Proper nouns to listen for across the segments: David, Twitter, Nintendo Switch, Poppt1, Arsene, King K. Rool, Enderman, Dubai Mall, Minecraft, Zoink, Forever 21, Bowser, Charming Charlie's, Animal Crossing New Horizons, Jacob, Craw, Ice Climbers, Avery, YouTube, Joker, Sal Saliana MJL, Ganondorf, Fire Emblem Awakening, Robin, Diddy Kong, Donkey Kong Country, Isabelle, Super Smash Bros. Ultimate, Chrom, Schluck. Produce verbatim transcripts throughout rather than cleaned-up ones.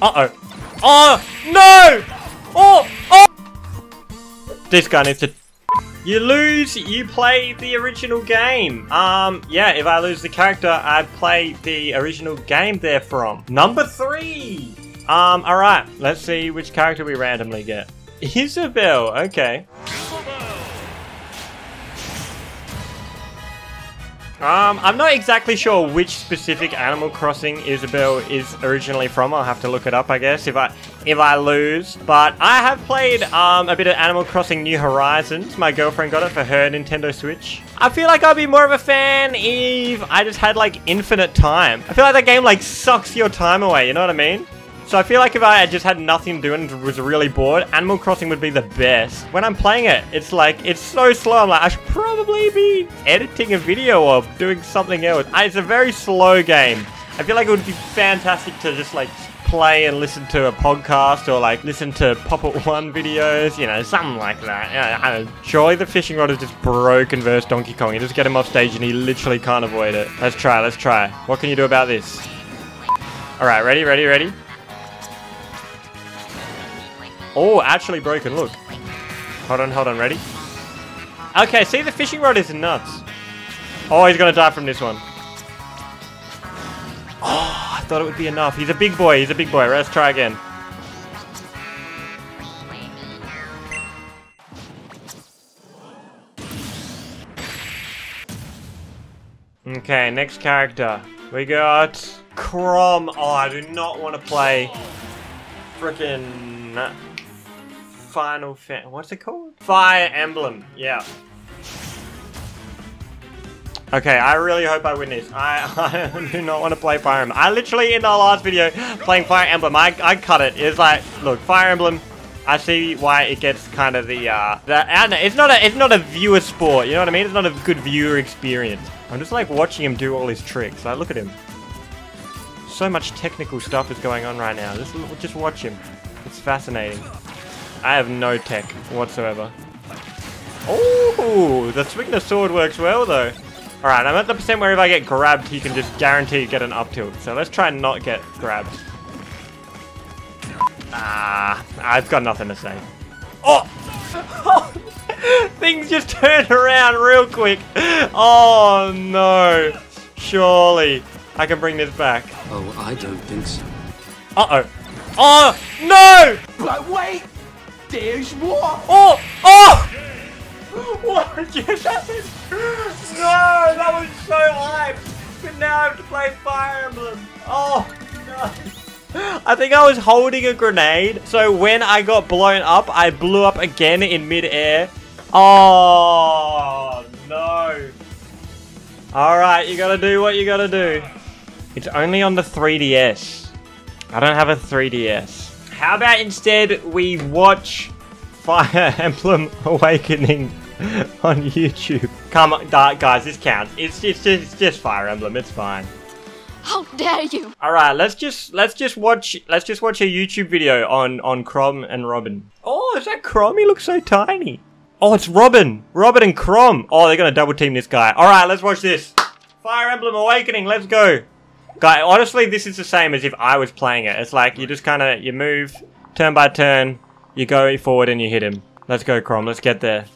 Uh oh. Oh no! Oh! Oh! This guy needs to. You lose, you play the original game. Um, yeah, if I lose the character, I play the original game therefrom. Number three! Um, alright, let's see which character we randomly get. Isabelle, okay. Um, I'm not exactly sure which specific Animal Crossing Isabelle is originally from. I'll have to look it up, I guess, if I if I lose. But I have played um, a bit of Animal Crossing New Horizons. My girlfriend got it for her Nintendo Switch. I feel like I'd be more of a fan if I just had, like, infinite time. I feel like that game, like, sucks your time away, you know what I mean? So I feel like if I just had nothing to do and was really bored, Animal Crossing would be the best. When I'm playing it, it's like, it's so slow. I'm like, I should probably be editing a video or doing something else. It's a very slow game. I feel like it would be fantastic to just like play and listen to a podcast or like listen to Poppt one videos, you know, something like that. I don't know. Surely the fishing rod is just broken versus Donkey Kong. You just get him off stage and he literally can't avoid it. Let's try, let's try. What can you do about this? All right, ready, ready, ready? Oh, actually broken, look. Hold on, hold on, ready? Okay, see, the fishing rod is nuts. Oh, he's gonna die from this one. Oh, I thought it would be enough. He's a big boy, he's a big boy. Let's try again. Okay, next character. We got Chrom. Oh, I do not want to play frickin' Final Fan- what's it called? Fire Emblem, yeah. Okay, I really hope I win this. I, I do not want to play Fire Emblem. I literally, in our last video, playing Fire Emblem, I, I cut it. It's like, look, Fire Emblem, I see why it gets kind of the, uh, the, I don't know, it's not a, it's not a viewer sport, you know what I mean? It's not a good viewer experience. I'm just like watching him do all his tricks. Like, look at him. So much technical stuff is going on right now. Just, just watch him. It's fascinating. I have no tech whatsoever. Oh, the swing the sword works well though. Alright, I'm at the percent where if I get grabbed, he can just guarantee get an up tilt. So let's try and not get grabbed. Ah, I've got nothing to say. Oh! Things just turned around real quick. Oh no. Surely I can bring this back. Oh, I don't think so. Uh-oh. Oh, no! But wait! There's more! Oh! Oh! What just happened? No! That was so hype! But now I have to play Fire Emblem. Oh, no. I think I was holding a grenade, so when I got blown up, I blew up again in mid-air. Oh, no. Alright, you gotta do what you gotta do. It's only on the three D S. I don't have a three D S. How about instead we watch Fire Emblem Awakening on YouTube? Come on, guys, this counts. It's just, it's just Fire Emblem. It's fine. How dare you! All right, let's just let's just watch let's just watch a YouTube video on on Chrom and Robin. Oh, is that Chrom? He looks so tiny. Oh, it's Robin, Robin and Chrom. Oh, they're gonna double team this guy. All right, let's watch this. Fire Emblem Awakening. Let's go. Guy, honestly, this is the same as if I was playing it. It's like, you just kind of, you move, turn by turn, you go forward and you hit him. Let's go, Chrom, let's get there.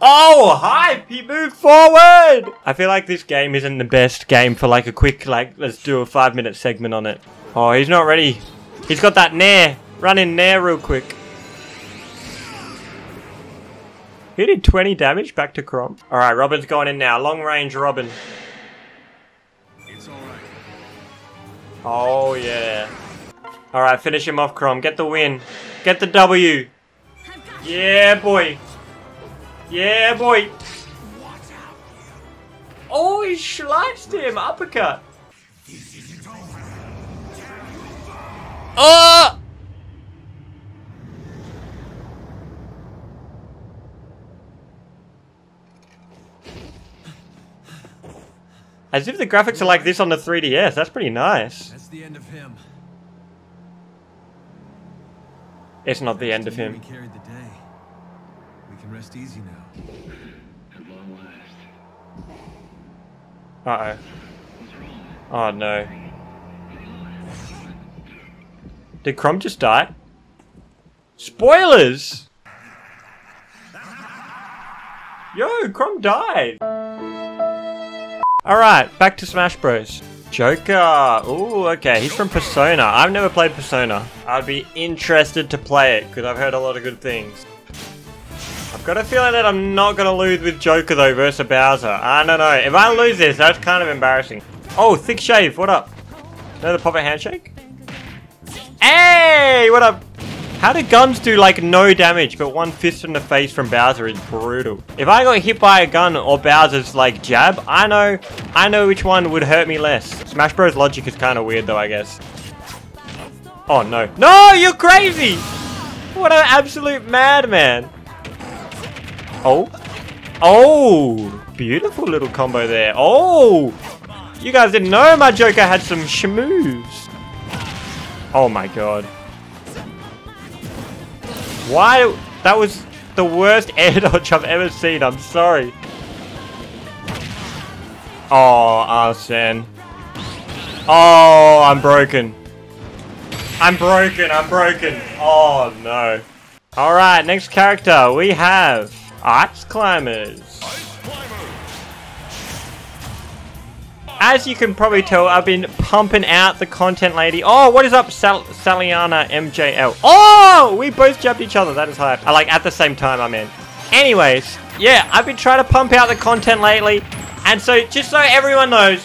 Oh, hype! He moved forward! I feel like this game isn't the best game for like a quick, like, let's do a five minute segment on it. Oh, he's not ready. He's got that nair. Run in nair real quick. He did twenty damage back to Chrom. Alright, Robin's going in now. Long range Robin. Oh, yeah. Alright, finish him off, Chrom. Get the win. Get the W. Yeah, boy. Yeah, boy. Oh, he sliced him. Uppercut. Oh! As if the graphics are like this on the three D S, that's pretty nice. That's the end of him. It's not the end of him. We carried the day. We can rest easy now. At long last. Uh-oh. Oh no. Did Chrom just die? Spoilers! Yo, Chrom died! Alright, back to Smash Bros. Joker! Ooh, okay, he's from Persona. I've never played Persona. I'd be interested to play it, because I've heard a lot of good things. I've got a feeling that I'm not going to lose with Joker, though, versus Bowser. I don't know. If I lose this, that's kind of embarrassing. Oh, Thick Shave, what up? Another Poppt handshake? Hey, what up? How do guns do, like, no damage, but one fist in the face from Bowser is brutal? If I got hit by a gun or Bowser's, like, jab, I know I know which one would hurt me less. Smash Bros. Logic is kind of weird, though, I guess. Oh, no. No, you're crazy! What an absolute madman. Oh. Oh! Beautiful little combo there. Oh! You guys didn't know my Joker had some schmooves. Oh, my God. Why? That was the worst air dodge I've ever seen. I'm sorry. Oh, Arsene. Oh, I'm broken. I'm broken. I'm broken. Oh, no. All right, next character. We have Ice Climbers. As you can probably tell, I've been pumping out the content lady. Oh, what is up, Sal Saliana M J L? Oh, we both jabbed each other. That is hype. I like at the same time, I mean. Anyways, yeah, I've been trying to pump out the content lately. And so, just so everyone knows,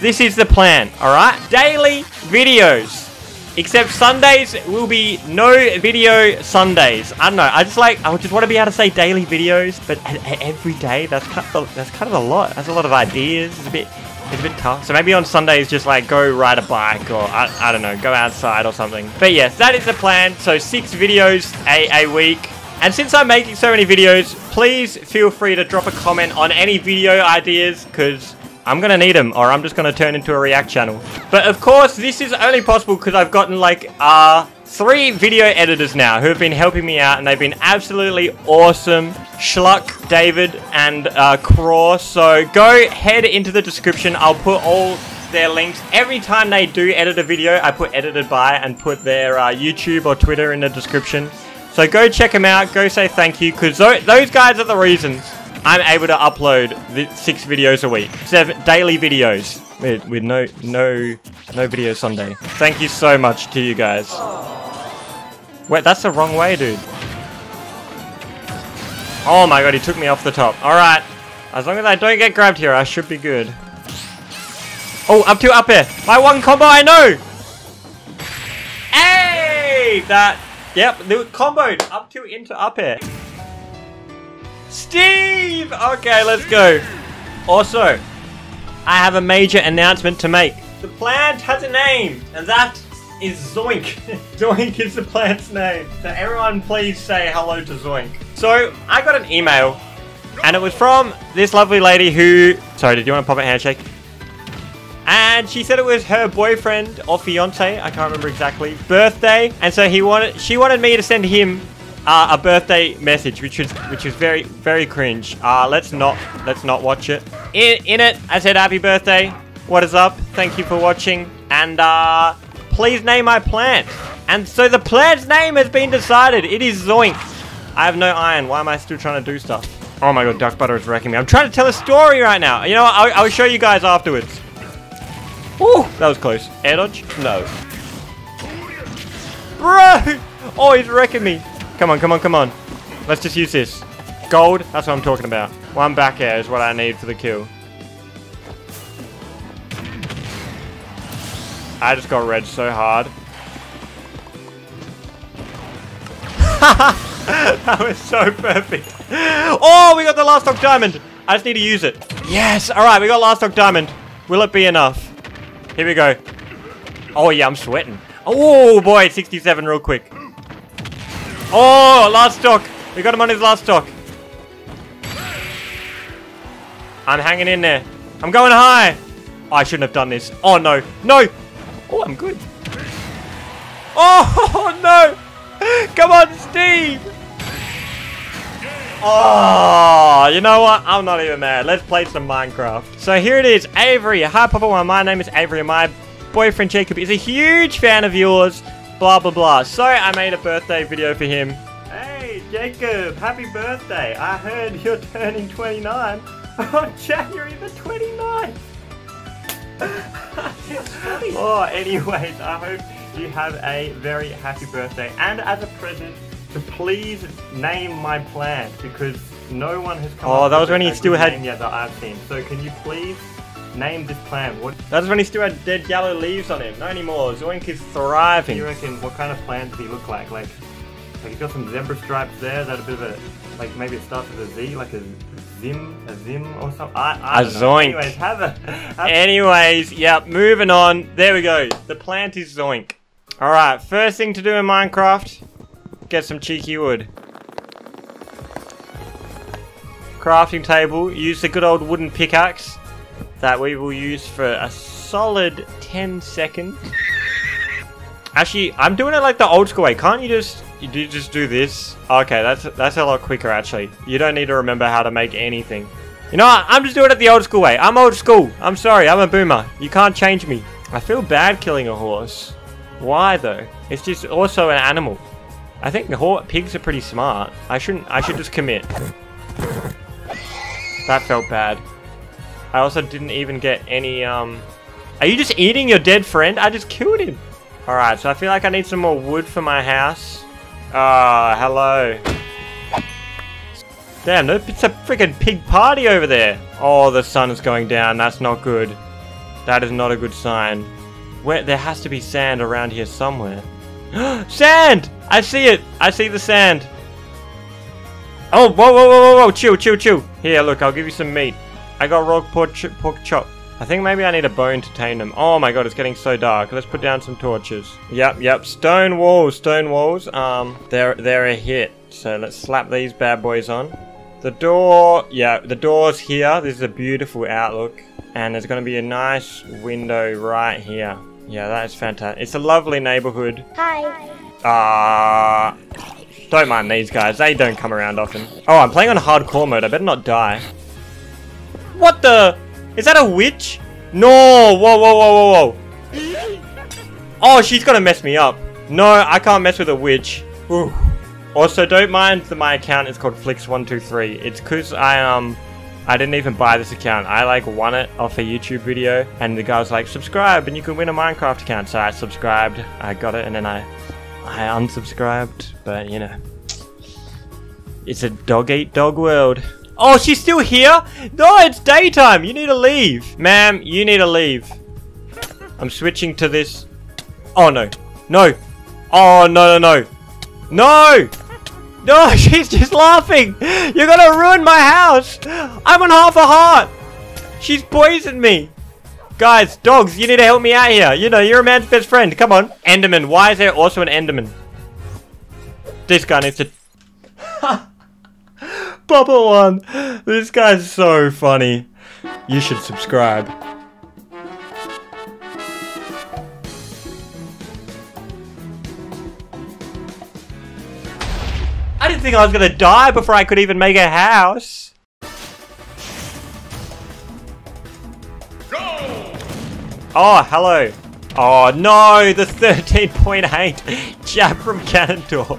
this is the plan, all right? Daily videos. Except Sundays will be no video Sundays. I don't know. I just like, I just want to be able to say daily videos, but every day, that's kind of, that's kind of a lot. That's a lot of ideas. It's a bit... It's a bit tough. So maybe on Sundays, just like go ride a bike or I, I don't know, go outside or something. But yes, that is the plan. So six videos a, a week. And since I'm making so many videos, please feel free to drop a comment on any video ideas because I'm going to need them or I'm just going to turn into a react channel. But of course, this is only possible because I've gotten like uh, three video editors now who have been helping me out and they've been absolutely awesome. Schluck, David, and uh, Craw. So go head into the description. I'll put all their links. Every time they do edit a video, I put edited by and put their uh, YouTube or Twitter in the description. So go check them out. Go say thank you because th those guys are the reasons I'm able to upload the six videos a week. Seven daily videos with, with no, no, no video Sunday. Thank you so much to you guys. Wait, that's the wrong way, dude. Oh my god, he took me off the top. Alright. As long as I don't get grabbed here, I should be good. Oh, up to up air. My one combo I know! Hey! That... Yep, they were comboed. Up to into up air. Steve! Okay, let's go. Also, I have a major announcement to make. The plant has a name, and that is Zoink. Zoink is the plant's name. So everyone please say hello to Zoink. So, I got an email, and it was from this lovely lady who... Sorry, did you want to pop a handshake? And she said it was her boyfriend or fiance, I can't remember exactly, birthday. And so he wanted, she wanted me to send him uh, a birthday message, which was which was very, very cringe. Uh, let's not let's not watch it. In, in it, I said, happy birthday. What is up? Thank you for watching. And uh, please name my plant. And so the plant's name has been decided. It is Zoink. I have no iron. Why am I still trying to do stuff? Oh my god, duck butter is wrecking me. I'm trying to tell a story right now. You know what? I'll, I'll show you guys afterwards. Ooh, that was close. Air dodge? No. Bro! Oh, he's wrecking me. Come on, come on, come on. Let's just use this. Gold, that's what I'm talking about. One back air is what I need for the kill. I just got red so hard. Haha! That was so perfect. Oh, we got the last stock diamond. I just need to use it. Yes. All right, we got last stock diamond. Will it be enough? Here we go. Oh, yeah, I'm sweating. Oh, boy, sixty-seven real quick. Oh, last stock. We got him on his last stock. I'm hanging in there. I'm going high. Oh, I shouldn't have done this. Oh, no. No. Oh, I'm good. Oh, no. Come on, Steve! Oh, you know what? I'm not even mad. Let's play some Minecraft. So here it is, Avery. Hi, Poppt one. My name is Avery. My boyfriend, Jacob, is a huge fan of yours. blah blah blah. So I made a birthday video for him. Hey Jacob, happy birthday. I heard you're turning twenty-nine on January the twenty-ninth. Oh, anyways, I hope you have a very happy birthday. And as a present, please name my plant, because no one has come oh, up that was with when he still had name yet that I've seen. So can you please name this plant? What? That was when he still had dead yellow leaves on him. Not anymore. Zoink is thriving. You reckon what kind of plant does he look like? Like, like he's got some zebra stripes there. Is that a bit of a, like maybe it starts with a Z, like a Zim, a Zim or something. I, I don't a know. Zoink. Anyways, have a. Have Anyways, yep. Yeah, moving on. There we go. The plant is Zoink. All right. First thing to do in Minecraft. Get some cheeky wood. Crafting table. Use the good old wooden pickaxe that we will use for a solid ten seconds. Actually, I'm doing it like the old school way. Can't you just you just do this? Okay, that's that's a lot quicker actually. You don't need to remember how to make anything. You know what? I'm just doing it the old school way. I'm old school. I'm sorry. I'm a boomer. You can't change me. I feel bad killing a horse. Why though? It's just also an animal. I think the pigs are pretty smart. I shouldn't. I should just commit. That felt bad. I also didn't even get any. Um, are you just eating your dead friend? I just killed him. All right. So I feel like I need some more wood for my house. Ah, uh, hello. Damn, it's a freaking pig party over there. Oh, the sun is going down. That's not good. That is not a good sign. Where there has to be sand around here somewhere. Sand! I see it! I see the sand! Oh, whoa, whoa, whoa, whoa, whoa! Chill, chill, chill! Here, look, I'll give you some meat. I got raw pork, ch pork chop. I think maybe I need a bone to tame them. Oh my god, it's getting so dark. Let's put down some torches. Yep, yep, stone walls, stone walls. Um, they're, they're a hit. So let's slap these bad boys on. The door, yeah, the door's here. This is a beautiful outlook. And there's gonna be a nice window right here. Yeah, that is fantastic. It's a lovely neighborhood. Hi. Ah, uh, don't mind these guys. They don't come around often. Oh, I'm playing on hardcore mode. I better not die. What the? Is that a witch? No! Whoa, whoa, whoa, whoa, whoa! Oh, she's gonna mess me up. No, I can't mess with a witch. Ooh. Also, don't mind that my account is called Flix one two three. It's cause I um. I didn't even buy this account. I like won it off a YouTube video and the guy was like, subscribe and you can win a Minecraft account. So I subscribed, I got it, and then I I unsubscribed, but you know. It's a dog eat dog world. Oh, she's still here? No, it's daytime. You need to leave. Ma'am, you need to leave. I'm switching to this. Oh no. No. Oh no, no, no. No! No, she's just laughing! You're gonna ruin my house! I'm on half a heart! She's poisoned me! Guys, dogs, you need to help me out here. You know, you're a man's best friend. Come on. Enderman. Why is there also an Enderman? This guy needs to... Poppt one. This guy's so funny. You should subscribe. I didn't think I was gonna die before I could even make a house. Go! Oh, hello. Oh no, the thirteen point eight jab from Ganondorf.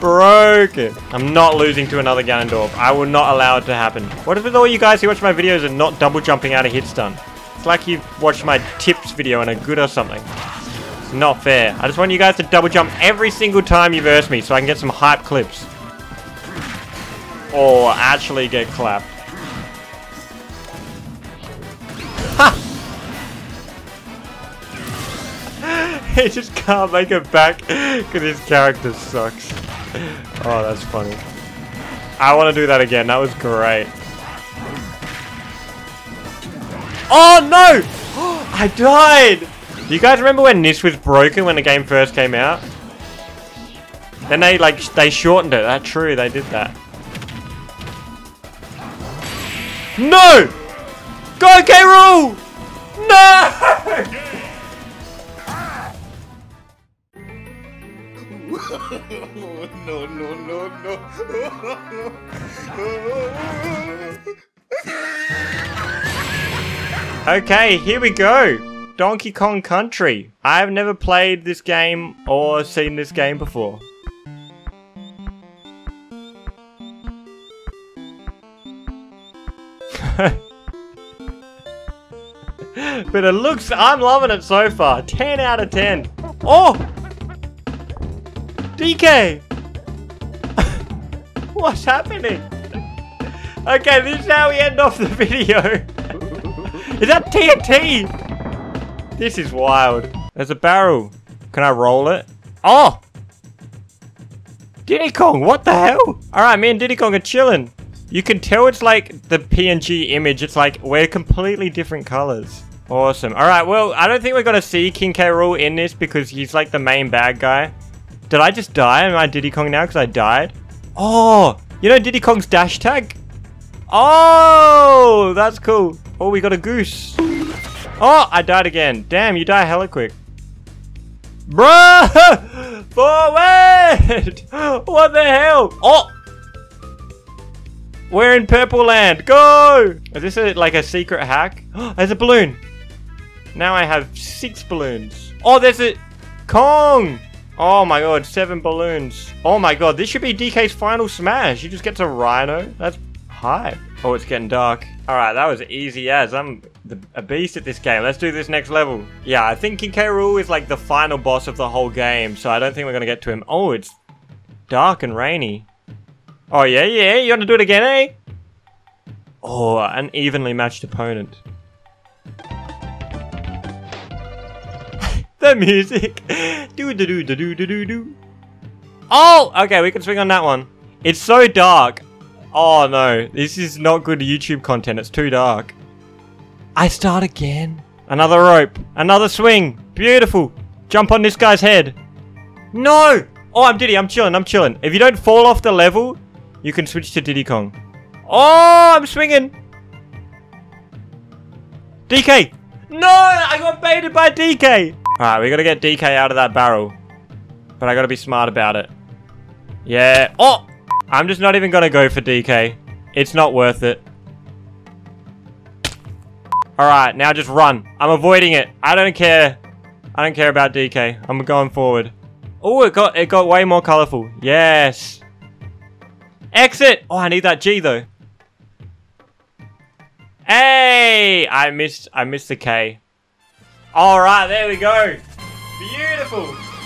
Broken. I'm not losing to another Ganondorf. I will not allow it to happen. What is with all you guys who watch my videos and not double jumping out of hit stun? It's like you've watched my tips video and are good or something. Not fair. I just want you guys to double jump every single time you verse me so I can get some hype clips. Or actually get clapped. Ha! He just can't make it back because his character sucks. Oh, that's funny. I want to do that again. That was great. Oh, no! I died! Do you guys remember when this was broken when the game first came out? Then they like they shortened it. That's true, they did that. No! Go K. Rool! No! No! No! No! No! Okay, here we go. Donkey Kong Country. I've never played this game or seen this game before. But it looks, I'm loving it so far. ten out of ten. Oh! D K! What's happening? Okay, this is how we end off the video. Is that T N T? This is wild. There's a barrel. Can I roll it? Oh! Diddy Kong, what the hell? Alright, me and Diddy Kong are chilling. You can tell it's like the P N G image. It's like we're completely different colors. Awesome. Alright, well, I don't think we're gonna see King K. Rool in this because he's like the main bad guy. Did I just die? Am I Diddy Kong now because I died? Oh! You know Diddy Kong's dash tag? Oh! That's cool. Oh, we got a goose. Oh, I died again. Damn, you die hella quick. Bruh! Forward! What the hell? Oh! We're in purple land. Go! Is this a, like a secret hack? There's a balloon. Now I have six balloons. Oh, there's a... Kong! Oh my god, seven balloons. Oh my god, this should be D K's final smash. He just gets a rhino. That's hype. Oh, it's getting dark. Alright, that was easy as. I'm the, a beast at this game. Let's do this next level. Yeah, I think King K. Rool is like the final boss of the whole game, so I don't think we're going to get to him. Oh, it's dark and rainy. Oh, yeah, yeah, you want to do it again, eh? Oh, an evenly matched opponent. The music. Do do do do do do do. Oh, okay, we can swing on that one. It's so dark. Oh, no, this is not good YouTube content. It's too dark. I start again. Another rope. Another swing. Beautiful. Jump on this guy's head. No. Oh, I'm Diddy. I'm chilling. I'm chilling. If you don't fall off the level... You can switch to Diddy Kong. Oh, I'm swinging. D K. No, I got baited by D K. All right, we got to get D K out of that barrel. But I got to be smart about it. Yeah. Oh, I'm just not even going to go for D K. It's not worth it. All right, now just run. I'm avoiding it. I don't care. I don't care about D K. I'm going forward. Oh, it got, it got way more colorful. Yes. Exit! Oh, I need that G though. Hey! I missed I missed the K. Alright, there we go. Beautiful!